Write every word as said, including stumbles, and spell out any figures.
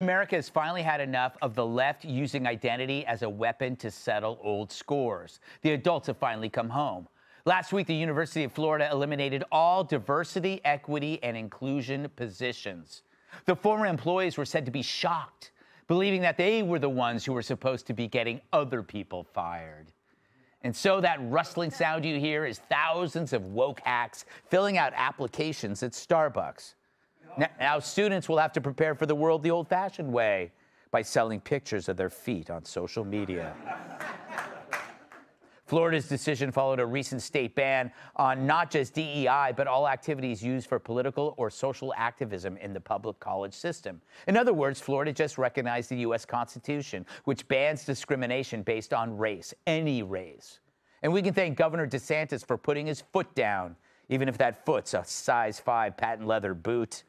America has finally had enough of the left using identity as a weapon to settle old scores. The adults have finally come home. Last week, the University of Florida eliminated all diversity, equity, and inclusion positions. The former employees were said to be shocked, believing that they were the ones who were supposed to be getting other people fired. And so that rustling sound you hear is thousands of woke hacks filling out applications at Starbucks. Now, students will have to prepare for the world the old-fashioned way by selling pictures of their feet on social media. Florida's decision followed a recent state ban on not just D E I, but all activities used for political or social activism in the public college system. In other words, Florida just recognized the U S Constitution, which bans discrimination based on race, any race. And we can thank Governor DeSantis for putting his foot down, even if that foot's a size five patent leather boot.